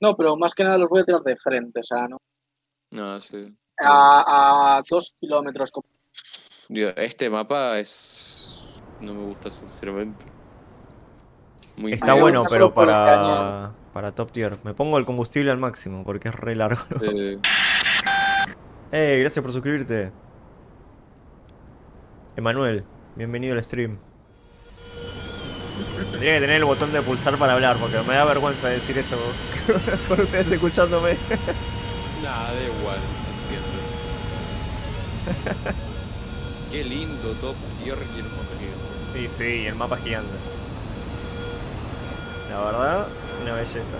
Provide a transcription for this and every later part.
No, pero más que nada los voy a tirar de frente, o sea, ¿no? No, sí. A 2 kilómetros. Dios, este mapa es... No me gusta, sinceramente. Muy está bueno, pero para Top Tier. Me pongo el combustible al máximo, porque es re largo. Hey, gracias por suscribirte. Emanuel, bienvenido al stream. Tendría que tener el botón de pulsar para hablar, porque me da vergüenza decir eso con ustedes escuchándome. Nah, da igual, se entiende. Qué lindo Top Tier y el mapa gigante. Y sí, el mapa gigante. La verdad, una belleza.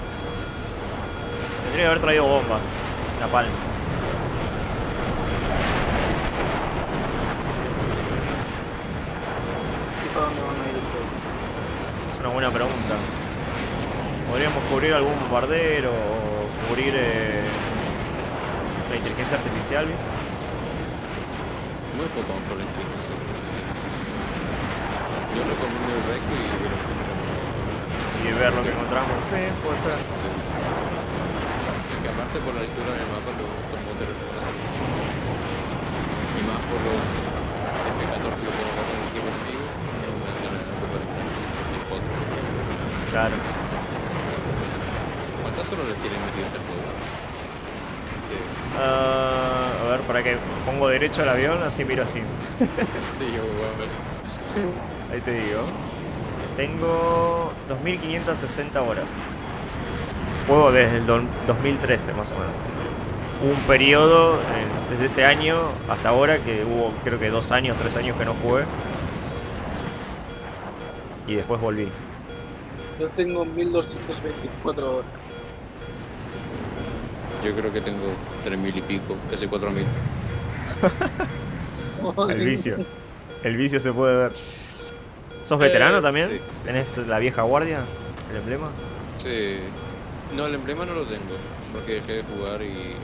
Tendría que haber traído bombas. La palma. Es una buena pregunta. Podríamos cubrir algún bombardero o cubrir la inteligencia artificial, ¿viste? Muy poco por la inteligencia artificial. Yo recomiendo el recto y ver lo que encontramos. Y ver lo que encontramos. Sí, puede ser. Es que aparte por la altura del mapa, luego estos motores lo van a hacer muchísimo. Y más por los F-14 que van a hacer el equipo enemigo. Claro. ¿Cuántas horas les tienen metido este juego? A ver, para que pongo derecho al avión, así miro Steam. Sí, bueno. Ahí te digo. Tengo 2560 horas. Juego desde el 2013 más o menos. Hubo un periodo desde ese año hasta ahora que hubo creo que 2 años, 3 años que no jugué. Y después volví. Yo tengo 1224 horas. Yo creo que tengo 3000 y pico, casi 4000. El vicio. El vicio se puede ver. ¿Sos veterano también? Sí, sí. ¿Tenés la vieja guardia? ¿El emblema? Sí. No, el emblema no lo tengo. Porque dejé de jugar y...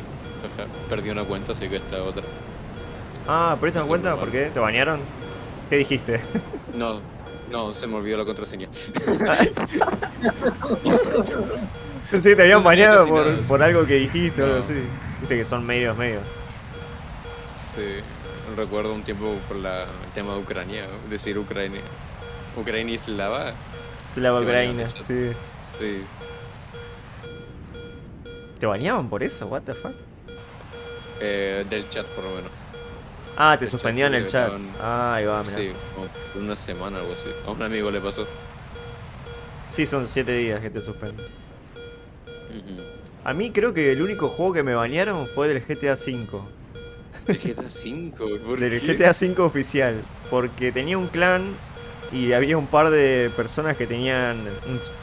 perdí una cuenta, así que esta otra. Ah, ¿perdiste una cuenta? ¿Por qué? ¿Te bañaron? ¿Qué dijiste? No. No, se me olvidó la contraseña. Sí, te habían bañado por algo que dijiste o algo así. Viste que son medios. Sí, recuerdo un tiempo por el tema de Ucrania, decir Ucrania. Ucrania y Slava. Slava Ucrania, sí. Sí. ¿Te bañaban por eso? What the fuck? Del chat por lo menos. Ah, te suspendían el chat. Ah, ahí va, mirá. Sí, una semana o algo así. A un amigo le pasó. Sí, son 7 días que te suspenden. A mí creo que el único juego que me banearon fue del GTA V. ¿Del GTA V? ¿Por qué? Del GTA V oficial. Porque tenía un clan y había un par de personas que tenían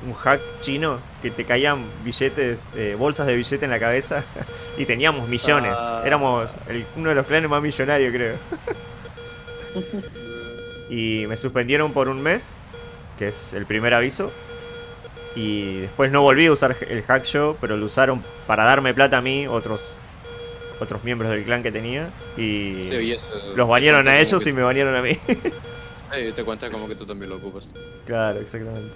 un hack chino que te caían billetes, bolsas de billete en la cabeza y teníamos millones. Éramos uno de los clanes más millonarios, creo. Y me suspendieron por un mes, que es el primer aviso. Y después no volví a usar el hack yo, pero lo usaron para darme plata a mí, otros miembros del clan que tenía. Y sí, los banearon a ellos y me banearon a mí. Te cuenta como que tú también lo ocupas. Claro, exactamente.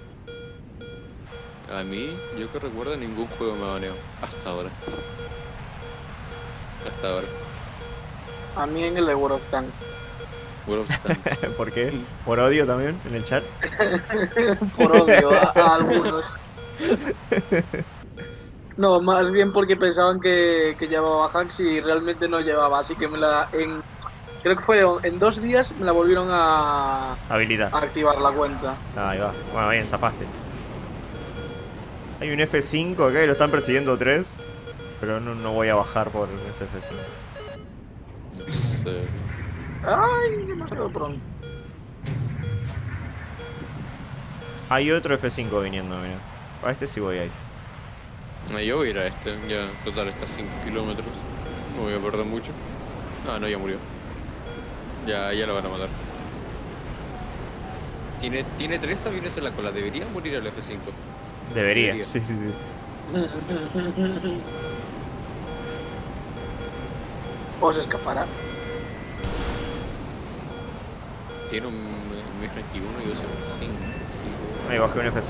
A mí, yo que recuerdo, ningún juego me baneó. Hasta ahora. Hasta ahora. A mí en el de World of Tanks. World of Tanks. ¿Por qué? ¿Por odio también? ¿En el chat? Por odio a algunos. No, más bien porque pensaban que llevaba hacks y realmente no llevaba, así que me la... Creo que fueron en 2 días me la volvieron a habilitar, a activar la cuenta. Ahí va. Bueno, bien, zafaste. Hay un F5 acá y lo están persiguiendo 3. Pero no voy a bajar por ese F5. No sé. Ay, demasiado pronto. Hay otro F5 viniendo, mira. A este sí voy a ir. No, yo voy a ir a este. Ya, total, está a 5 kilómetros. No voy a perder mucho. No, ya murió. Ya lo van a matar. Tiene 3 aviones en la cola. Debería morir el F5. Debería. Sí. ¿O se escapará? Tiene un F-21 y dos F-5. Ahí bajé un F-5.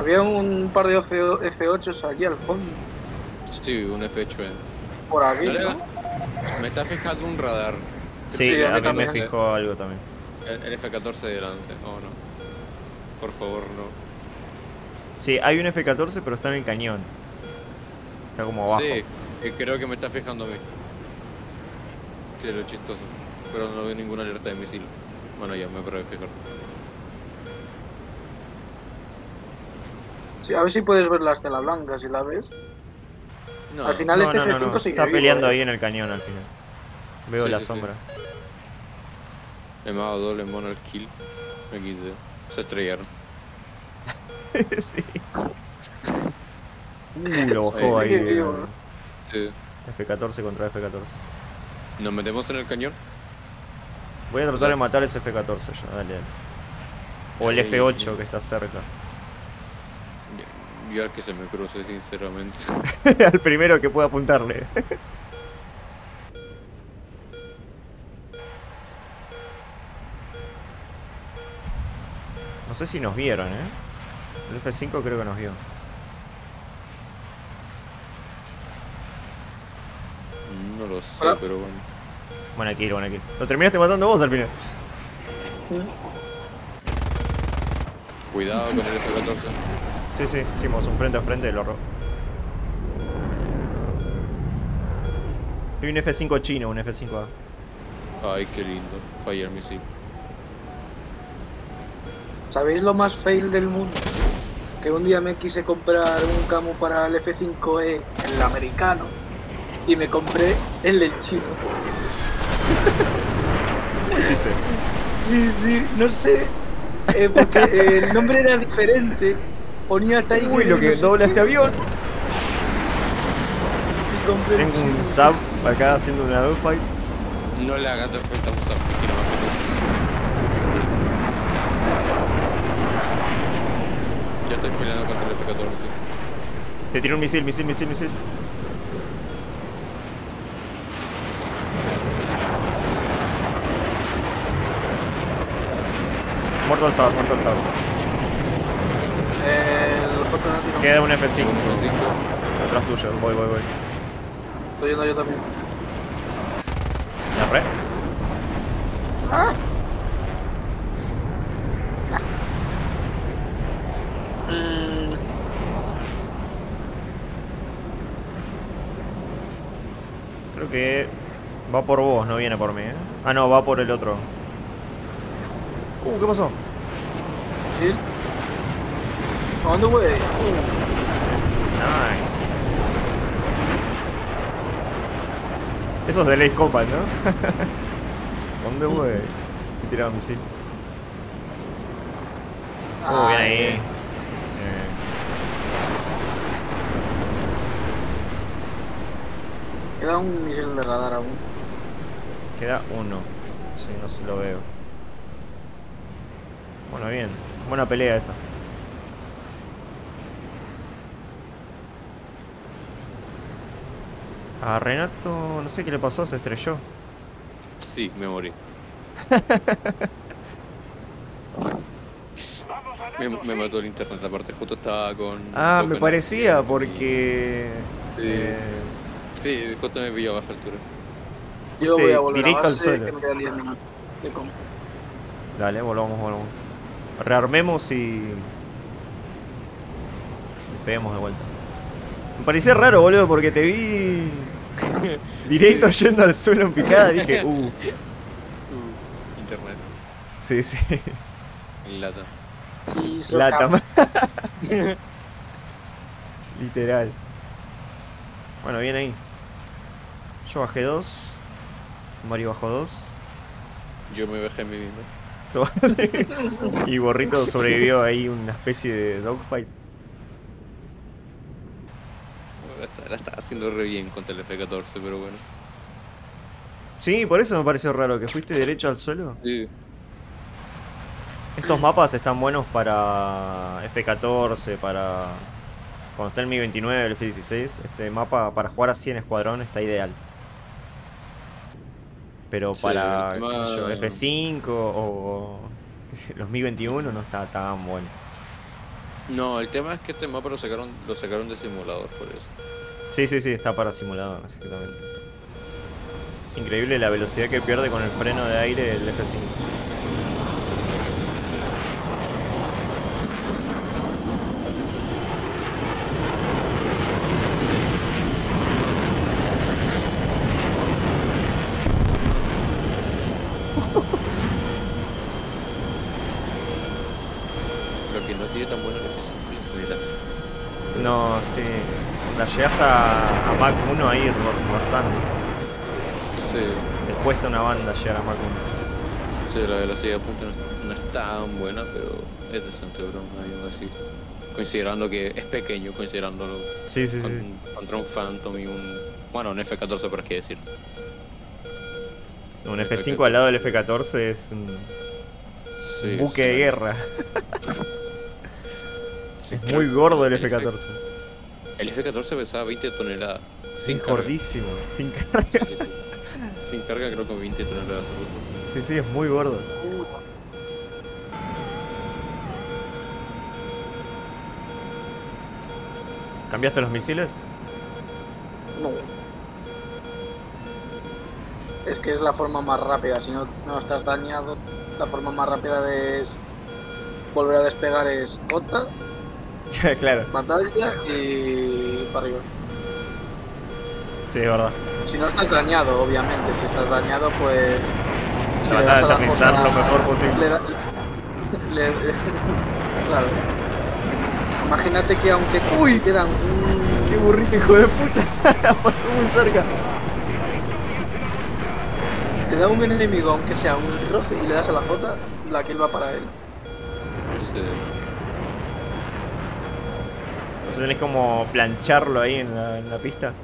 Había un par de F8s aquí al fondo. Sí, un F8. Por aquí, ¿no? Me está fijando un radar. Sí, sí, a mí me fijó algo también. El F14 delante, oh no. Por favor, no. Sí, hay un F14 pero está en el cañón. Está como abajo. Sí, creo que me está fijando a mí. Que lo chistoso. Pero no veo ninguna alerta de misil. Bueno, ya me paro de fijar. Sí, a ver si puedes ver la estela blanca, si la ves. No, al final no, este F5 no. Sigue está vivo, peleando ahí en el cañón al final. Veo sí, la sombra. Sí. He dado doble mono al kill. Me quité. Se estrellaron. Sí. Lo bajó ahí. Sí. F14 contra F14. ¿Nos metemos en el cañón? Voy a tratar de matar ese F14 ya, dale. O el F8 que está cerca. Yo al que se me cruce, sinceramente. Al primero que pueda apuntarle. No sé si nos vieron, ¿eh? El F5 creo que nos vio. No lo sé, ¿hola? Pero bueno. Buena kill, buena kill. Lo terminaste matando vos al final. Cuidado con el F14. Sí, sí, hicimos un frente a frente y lo robó. Hay un F5 chino, un F5A. Ay, qué lindo. Falla el misil. ¿Sabéis lo más fail del mundo? Que un día me quise comprar un camo para el F5E, el americano, y me compré el del chino. ¿Cómo hiciste? Sí, sí, no sé, porque el nombre era diferente, ponía Tiger. Uy, lo que doblaste que... avión. Tengo un sub acá haciendo una dogfight. No le hagas dogfight a un sub, que quiero más que estoy peleando contra el F-14. Te tiro un misil, misil, misil, misil. Muerto alzado, muerto alzado. Queda un F-5. Atrás tuyo, voy, voy, voy. Estoy yendo yo también. ¿Me abre? ¡Ah! Creo que va por vos, no viene por mí, ¿eh? Ah, no, va por el otro. ¿Qué pasó? ¿Sí? On the way. Nice. Eso es de Lace Combat, ¿no? On the way. Y tiraba misil. Oh, bien ahí. Queda un misil de radar aún. Queda uno. Sí, no se lo veo. Bueno, bien. Buena pelea esa. A Renato, no sé qué le pasó, se estrelló. Sí, me morí. Me mató el internet, aparte justo estaba con... Ah, me parecía porque... Sí. Sí, justo me pilló a baja altura. Yo voy a volver directo a base, al suelo. Que me queda 10 minutos de compra. Dale, volvamos, volvamos. Rearmemos y... peguemos de vuelta. Me parecía raro, boludo, porque te vi... directo sí. Yendo al suelo en picada, dije... Internet. Sí, sí. Lata. Sí, lata. Literal. Bueno, bien ahí. Yo bajé 2. Mario bajó 2. Yo me bajé en mi vida. Y Borrito sobrevivió ahí una especie de dogfight. La estaba haciendo re bien contra el F-14, pero bueno. Sí, por eso me pareció raro, que fuiste derecho al suelo. Sí. Estos mapas están buenos para F-14, para... cuando está el Mi 29, el F-16, este mapa para jugar así en escuadrón está ideal. Pero sí, para qué sé yo, F-5 o los Mi 21 no está tan bueno. No, el tema es que este mapa lo sacaron de simulador, por eso. Sí, está para simulador, exactamente. Es increíble la velocidad que pierde con el freno de aire el F-5. Llegas a Mach 1 ahí rozando. Sí. Te cuesta una banda llegar a Mach 1. Sí, la velocidad de punta no es tan buena, pero es decente, bro. Así. Considerando que es pequeño, considerándolo. Sí. Contra un Phantom y un. Bueno, un F-14, por qué decirte. Un F-5 F al lado del F-14 es un. Sí, buque de guerra. Sí, es muy gordo el F-14. El F-14 pesaba 20 toneladas. Sin carga. Gordísimo, sin carga. Sí. Sin carga creo que 20 toneladas. Sí, es muy gordo. ¿Cambiaste los misiles? No. Es que es la forma más rápida. Si no estás dañado, la forma más rápida de volver a despegar es gota. Claro. Batalla y para arriba. Sí, es verdad. Si no estás dañado, obviamente. Si estás dañado, pues... Tratar de aterrizar lo mejor posible. Claro. Imagínate que aunque... ¡Uy! Quedan... ¡Qué burrito, hijo de puta! Pasó muy cerca. Te da un enemigo, aunque sea un roce, y le das a la jota, la kill va para él. Sí. Entonces tenés como plancharlo ahí en la pista.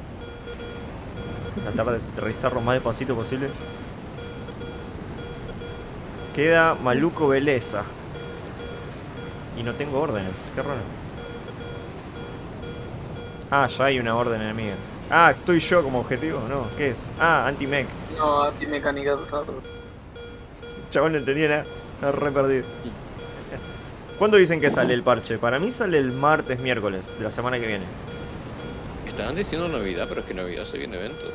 Tratar de aterrizarlo más despacito posible. Queda Maluco Beleza. Y no tengo órdenes, qué raro. Ah, ya hay una orden enemiga. Ah, estoy yo como objetivo, ¿no? ¿Qué es? Ah, anti-mech. No, anti-mecanizado. Chabón, no entendía nada, estaba re perdido. ¿Cuándo dicen que sale el parche? Para mí sale el martes, miércoles de la semana que viene. Estaban diciendo Navidad, pero es que Navidad se viene evento.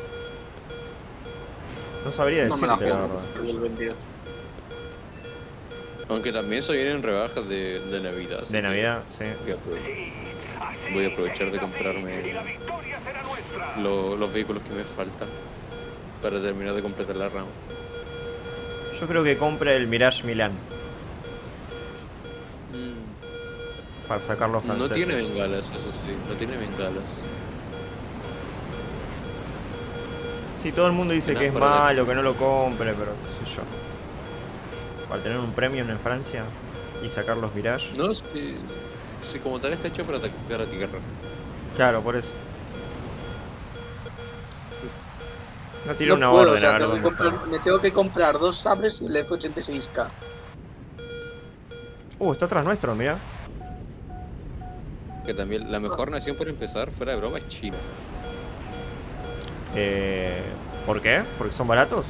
No sabría decirte, la verdad. Aunque también se vienen rebajas de Navidad. De Navidad, sí. Voy a aprovechar de comprarme los vehículos que me faltan para terminar de completar la rama. Yo creo que compre el Mirage Milan. Para sacar los franceses. No tiene bengalas, eso sí, no tiene bengalas. Sí, todo el mundo dice que es malo, que no lo compre, pero qué sé yo. Para tener un premium en Francia y sacar los Mirage. No, sí, como tal está hecho para atacar a tierra. Claro, por eso. Sí. No tiene una orden, o sea, la verdad. Me tengo que comprar dos sabres y el F-86K. Está atrás nuestro, mirá. Que también la mejor nación por empezar fuera de broma es China. ¿Por qué? ¿Porque son baratos?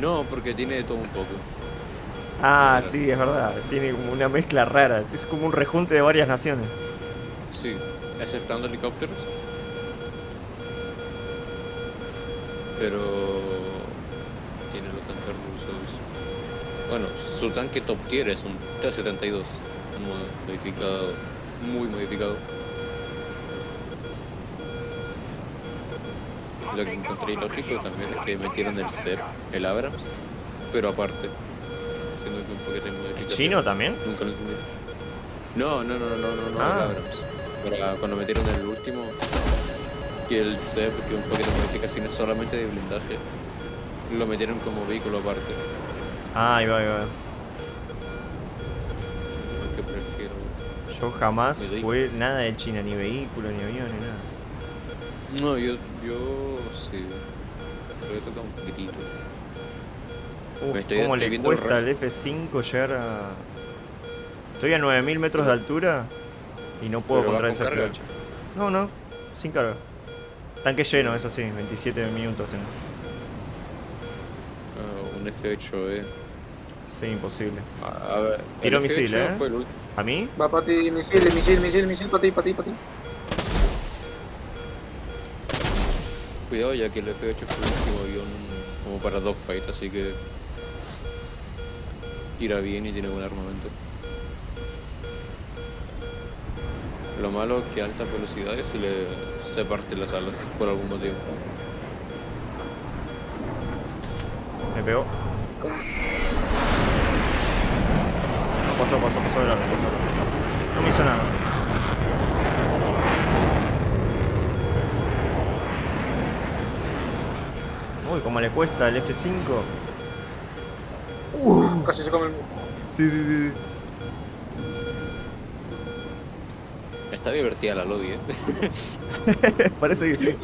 No, porque tiene de todo un poco. Ah, claro. Sí, es verdad. Tiene como una mezcla rara. Es como un rejunte de varias naciones. Sí, exceptando helicópteros. Pero... tiene los tanques rusos. Bueno, su tanque top tier es un T-72. Modificado, muy modificado. Lo que encontré ilógico también es que metieron el CEP, el Abrams, pero aparte, siendo que un poquito de modificación. ¿Chino también? Nunca lo entendí. No, el Abrams. Para cuando metieron el último, que el CEP, que un poquito de modificación es solamente de blindaje, lo metieron como vehículo aparte. Ah, ahí va. Yo jamás jugué nada de China, ni vehículo, ni avión, ni nada. No, yo sí. Voy a tocar un poquitito. ¿Cómo le cuesta al F-5 llegar a...? Estoy a 9000 metros de altura y no puedo contra ese F-8. No, sin carga. Tanque lleno, eso sí, 27 minutos tengo. Un F-8E. Sí, imposible. A ver. Tiro misil, ¿A mí? Va para ti, misil, para ti. Cuidado, ya que el F-8 es el último avión como para dogfight, así que tira bien y tiene buen armamento. Lo malo es que a altas velocidades se parten las alas por algún motivo. Me pegó. Pasó de largo. No me hizo nada. Uy, como le cuesta el F5. Casi se come el... Sí. Está divertida la lobby, ¿eh? Parece que sí.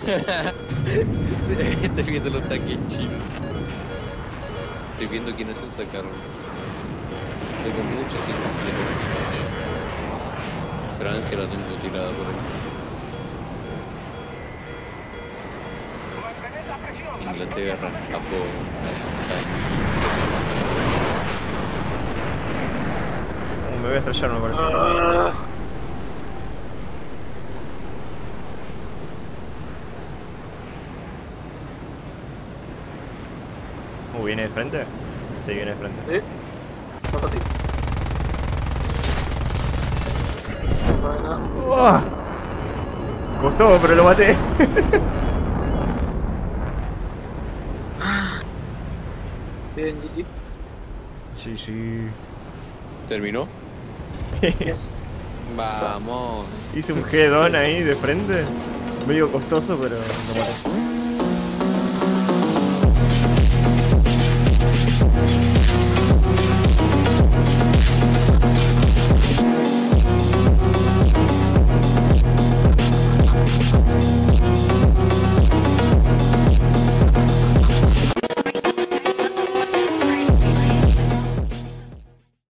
Estoy viendo los tanques chinos. Estoy viendo quiénes son sacaron. Tengo muchas incompletas. Francia la tengo tirada por ahí. Inglaterra, Japón. Me voy a estrellar, me parece. ¿Viene de frente? Sí, viene de frente. ¿Sí? Para ti. ¡Oh! Costó, pero lo maté. Bien, GG. Sí. ¿Terminó? Sí. Vamos. Hice un G-Don ahí de frente. Medio costoso, pero lo maté.